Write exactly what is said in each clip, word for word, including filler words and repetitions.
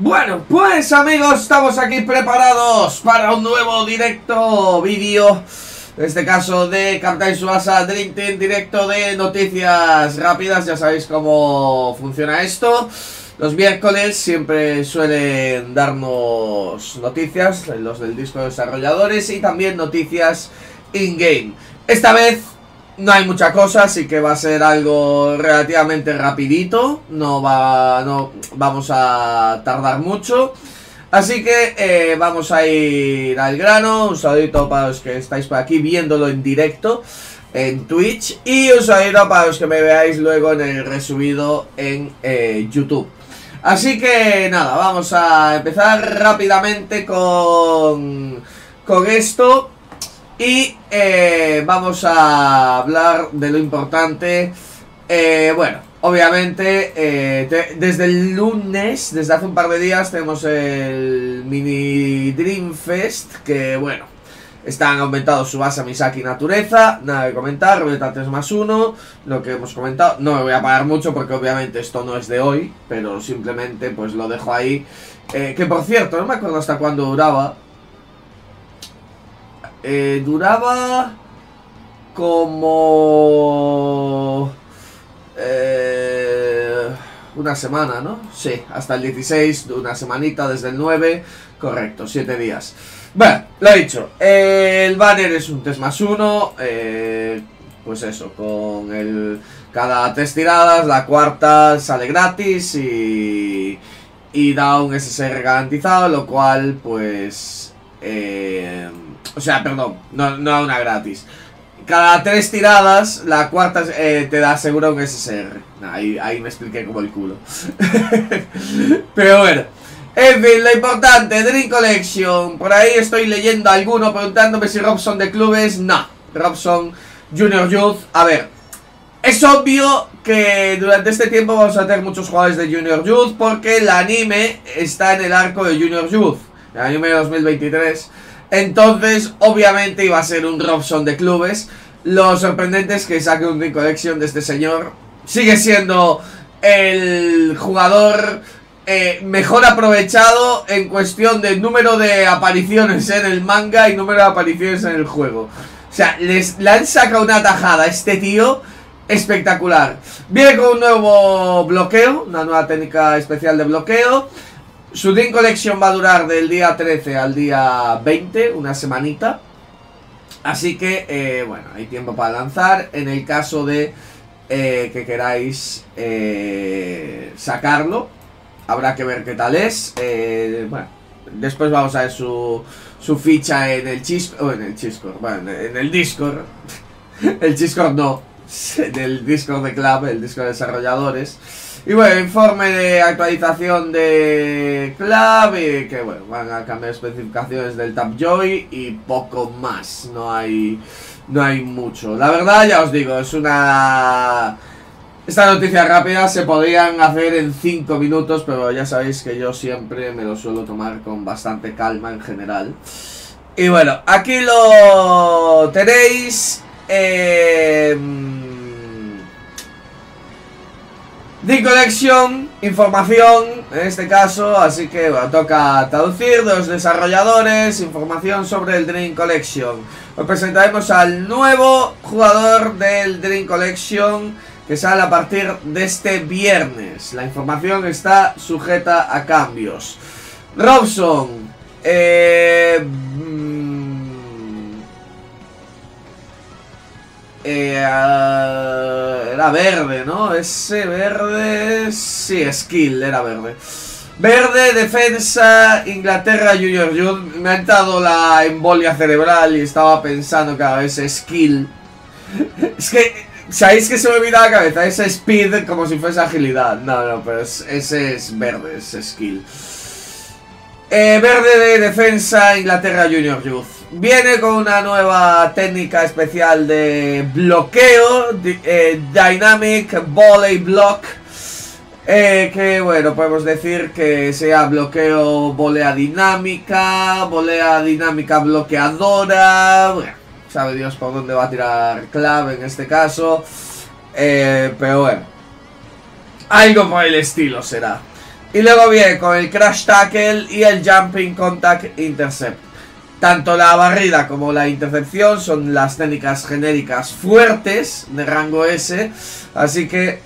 Bueno, pues amigos, estamos aquí preparados para un nuevo directo, vídeo, en este caso de Captain Tsubasa Dream Team, directo de noticias rápidas. Ya sabéis cómo funciona esto. Los miércoles siempre suelen darnos noticias, los del Discord de desarrolladores, y también noticias in-game. Esta vez no hay mucha cosa, así que va a ser algo relativamente rapidito. No va, no vamos a tardar mucho. Así que eh, vamos a ir al grano. Un saludito para los que estáis por aquí viéndolo en directo en Twitch. Y un saludito para los que me veáis luego en el resubido en eh, YouTube. Así que nada, vamos a empezar rápidamente con, con esto. Y eh, vamos a hablar de lo importante. eh, Bueno, obviamente eh, te, desde el lunes, desde hace un par de días, tenemos el mini Dreamfest. Que bueno, están aumentados Tsubasa, Misaki y Natureza. Nada de comentar, Rebelt tres más uno, lo que hemos comentado. No me voy a parar mucho porque obviamente esto no es de hoy, pero simplemente pues lo dejo ahí. eh, Que por cierto, no me acuerdo hasta cuándo duraba. Eh, duraba como eh, una semana, ¿no? Sí, hasta el dieciséis, una semanita desde el nueve, correcto, siete días. Bueno, lo dicho, eh, el banner es un tres más uno, eh, pues eso, con el cada tres tiradas, la cuarta sale gratis y, y da un S S R garantizado, lo cual pues... Eh, o sea, perdón, no, no una gratis. Cada tres tiradas, la cuarta eh, te da seguro un S S R. Nah, ahí, ahí me expliqué como el culo. Pero bueno, en fin, lo importante, Dream Collection. Por ahí estoy leyendo alguno preguntándome si Robson de clubes. No, Robson, Junior Youth. A ver, es obvio que durante este tiempo vamos a tener muchos jugadores de Junior Youth, porque el anime está en el arco de Junior Youth, el anime dos mil veintitrés. Entonces, obviamente iba a ser un Robson de clubes. Lo sorprendente es que saque un Dream Collection de este señor. Sigue siendo el jugador eh, mejor aprovechado en cuestión de número de apariciones en el manga y número de apariciones en el juego. O sea, les, le han sacado una tajada a este tío espectacular. Viene con un nuevo bloqueo, una nueva técnica especial de bloqueo. Su Dream Collection va a durar del día trece al día veinte, una semanita. Así que, eh, bueno, hay tiempo para lanzar. En el caso de eh, que queráis eh, sacarlo, habrá que ver qué tal es. Eh, bueno, después vamos a ver su, su ficha en el Discord. Oh, en el Discord, bueno, en el Discord. El Discord no, en el Discord de Club, el Discord de desarrolladores. Y bueno, informe de actualización de clave, que bueno, van a cambiar especificaciones del Tapjoy y poco más, no hay, no hay mucho. La verdad, ya os digo, es una... Esta noticia rápida se podrían hacer en cinco minutos, pero ya sabéis que yo siempre me lo suelo tomar con bastante calma en general. Y bueno, aquí lo tenéis. Eh... Dream Collection, información en este caso, así que bueno, toca traducir de los desarrolladores, información sobre el Dream Collection. Os presentaremos al nuevo jugador del Dream Collection que sale a partir de este viernes. La información está sujeta a cambios. Robson, eh, Eh, era verde, ¿no? Ese verde... Sí, Skill, era verde. Verde, defensa, Inglaterra, Junior Youth. Me ha entrado la embolia cerebral y estaba pensando cada vez Skill. Es que... ¿Sabéis que se me vino a la cabeza? Es Speed como si fuese agilidad. No, no, pero es, ese es verde, es Skill. Eh, verde de defensa, Inglaterra, Junior Youth. Viene con una nueva técnica especial de bloqueo, de, eh, Dynamic Volley Block, eh, que bueno, podemos decir que sea bloqueo, volea dinámica, volea dinámica bloqueadora. Bueno, sabe Dios por dónde va a tirar clave en este caso, eh, pero bueno, algo por el estilo será. Y luego viene con el Crash Tackle y el Jumping Contact Intercept. Tanto la barrida como la intercepción son las técnicas genéricas fuertes de rango S. Así que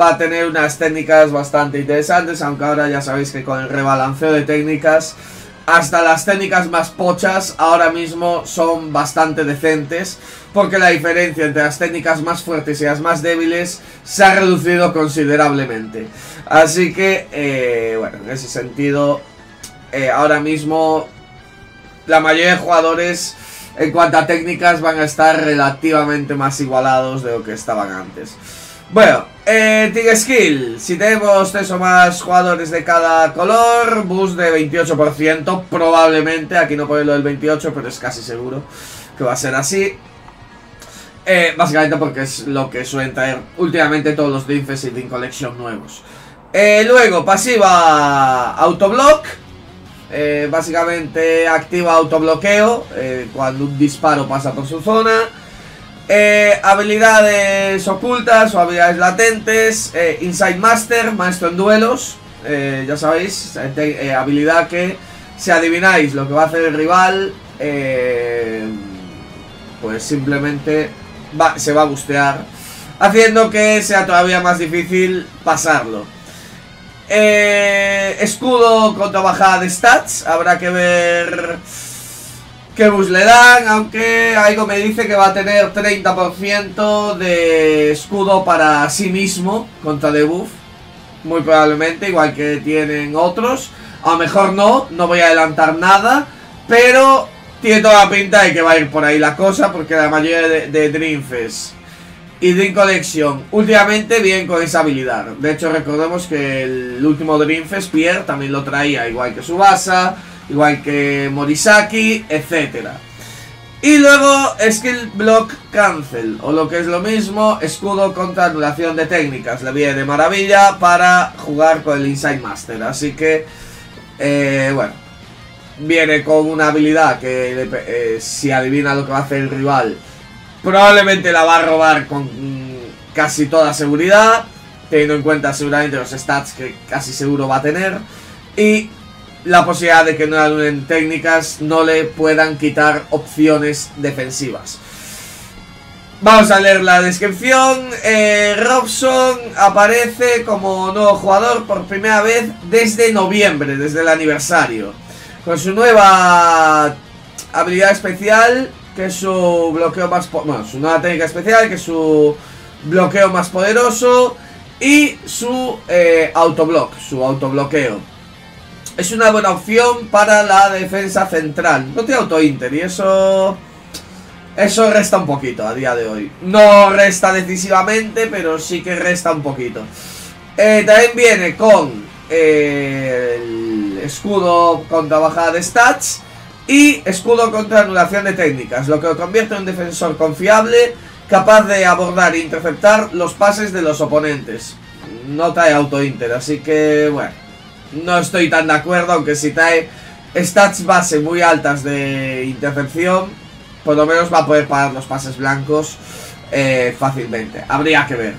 va a tener unas técnicas bastante interesantes, aunque ahora ya sabéis que con el rebalanceo de técnicas, hasta las técnicas más pochas ahora mismo son bastante decentes, porque la diferencia entre las técnicas más fuertes y las más débiles se ha reducido considerablemente. Así que, eh, bueno, en ese sentido, eh, ahora mismo la mayoría de jugadores, en cuanto a técnicas, van a estar relativamente más igualados de lo que estaban antes. Bueno, eh, Tig Skill, si tenemos tres o más jugadores de cada color, boost de veintiocho por ciento, probablemente, aquí no pone lo del veintiocho, pero es casi seguro que va a ser así. Eh, básicamente porque es lo que suelen traer últimamente todos los Dreamfest y Dream Collection nuevos. Eh, luego, pasiva Autoblock, eh, básicamente activa autobloqueo eh, cuando un disparo pasa por su zona. Eh, habilidades ocultas o habilidades latentes, eh, Inside Master, maestro en duelos, eh, ya sabéis, eh, eh, habilidad que si adivináis lo que va a hacer el rival, eh, pues simplemente va, se va a bustear, haciendo que sea todavía más difícil pasarlo. Eh, escudo contra bajada de stats, habrá que ver qué bus le dan, aunque algo me dice que va a tener treinta por ciento de escudo para sí mismo contra debuff, muy probablemente, igual que tienen otros. A lo mejor no, no voy a adelantar nada, pero tiene toda la pinta de que va a ir por ahí la cosa, porque la mayoría de, de Dreamfest y Dream Collection últimamente vienen con esa habilidad. De hecho, recordemos que el último Dreamfest Pierre también lo traía, igual que Tsubasa, igual que Morisaki, etcétera. Y luego Skill Block Cancel, o lo que es lo mismo, escudo contra anulación de técnicas. Le viene de maravilla para jugar con el Inside Master. Así que, eh, bueno, viene con una habilidad que eh, si adivina lo que va a hacer el rival, probablemente la va a robar con mm, casi toda seguridad, teniendo en cuenta seguramente los stats que casi seguro va a tener. Y la posibilidad de que no anulen técnicas, no le puedan quitar opciones defensivas. Vamos a leer la descripción. eh, Robson aparece como nuevo jugador por primera vez desde noviembre, desde el aniversario, con su nueva habilidad especial, que es su bloqueo más po bueno, su nueva técnica especial, que es su bloqueo más poderoso, y su eh, autoblock, su autobloqueo. Es una buena opción para la defensa central. No tiene auto-inter y eso... eso resta un poquito a día de hoy. No resta decisivamente, pero sí que resta un poquito. Eh, también viene con eh, el escudo contra bajada de stats y escudo contra anulación de técnicas, lo que lo convierte en un defensor confiable, capaz de abordar e interceptar los pases de los oponentes. No trae auto-inter, así que bueno, no estoy tan de acuerdo, aunque si trae stats base muy altas de intercepción, por lo menos va a poder parar los pases blancos eh, fácilmente. Habría que ver.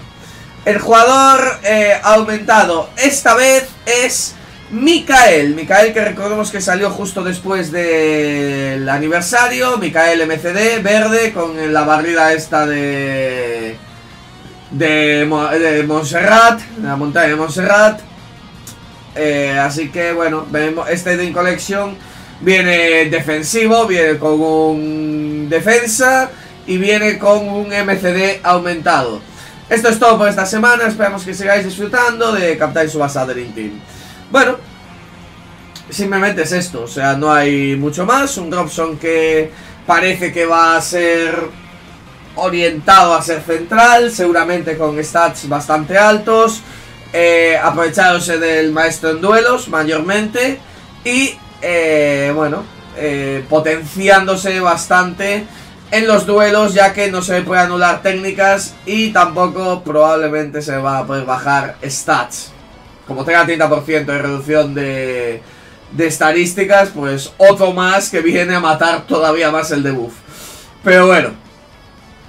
El jugador eh, aumentado esta vez es Mikael. Mikael, que recordemos que salió justo después del aniversario. Mikael M C D, verde, con la barrida esta de, de, de Montserrat, la montaña de Montserrat. Eh, así que bueno, veremos. Este Dream Collection viene defensivo, viene con un defensa y viene con un M C D aumentado. Esto es todo por esta semana, esperamos que sigáis disfrutando de Captain Tsubasa Dream Team. Bueno, simplemente es esto, o sea, no hay mucho más. Un Robson que parece que va a ser orientado a ser central, seguramente con stats bastante altos. Eh, aprovechándose del maestro en duelos mayormente y eh, bueno, eh, potenciándose bastante en los duelos, ya que no se puede anular técnicas y tampoco probablemente se va a poder bajar stats. Como tenga treinta por ciento de reducción de, de estadísticas, pues otro más que viene a matar todavía más el debuff. Pero bueno,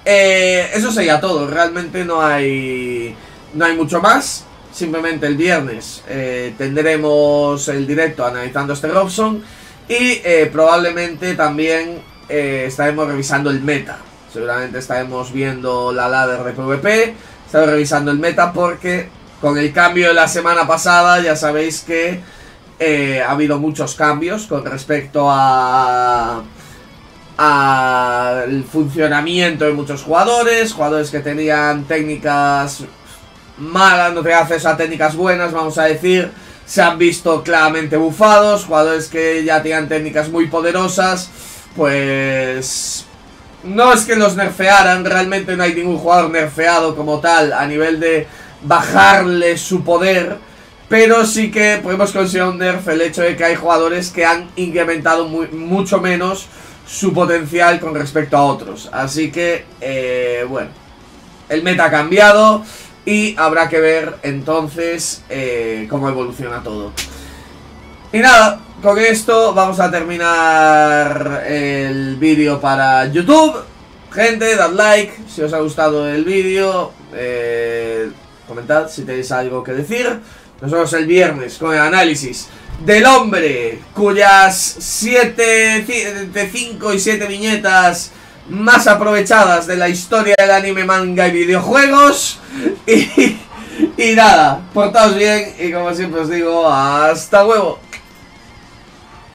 eh, eso sería todo, realmente no hay, no hay mucho más. Simplemente el viernes eh, tendremos el directo analizando este Robson. Y eh, probablemente también eh, estaremos revisando el meta. Seguramente estaremos viendo la ladder de PvP. Estaremos revisando el meta porque con el cambio de la semana pasada ya sabéis que eh, ha habido muchos cambios con respecto a... al funcionamiento de muchos jugadores, jugadores que tenían técnicas malas, no tenían acceso a técnicas buenas, vamos a decir, se han visto claramente bufados, jugadores que ya tenían técnicas muy poderosas, pues no es que los nerfearan, realmente no hay ningún jugador nerfeado como tal a nivel de bajarle su poder, pero sí que podemos considerar un nerf el hecho de que hay jugadores que han incrementado muy, mucho menos su potencial con respecto a otros. Así que, eh, bueno, el meta ha cambiado y habrá que ver entonces eh, cómo evoluciona todo. Y nada, con esto vamos a terminar el vídeo para YouTube. Gente, dad like si os ha gustado el vídeo, eh, comentad si tenéis algo que decir. Nos vemos el viernes con el análisis del hombre cuyas siete, de cinco y siete viñetas más aprovechadas de la historia del anime, manga y videojuegos. Y, y nada, portaos bien y como siempre os digo, hasta luego.